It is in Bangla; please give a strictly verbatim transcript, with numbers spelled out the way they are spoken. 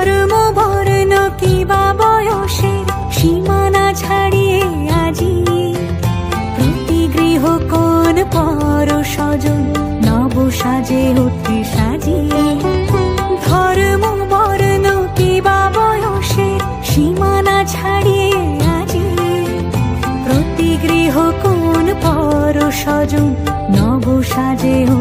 ধর্ম বর্ণ কিবা বয়সে সীমানা ছাড়িয়ে আজি প্রতি গৃহ কোন পর সজন নব সাজে উঠে সাজিয়ে ধর্ম বর্ণ কিবা বয়সে সীমানা ছাড়িয়ে আজি প্রতি গৃহ কোন পর সজন নব সাজে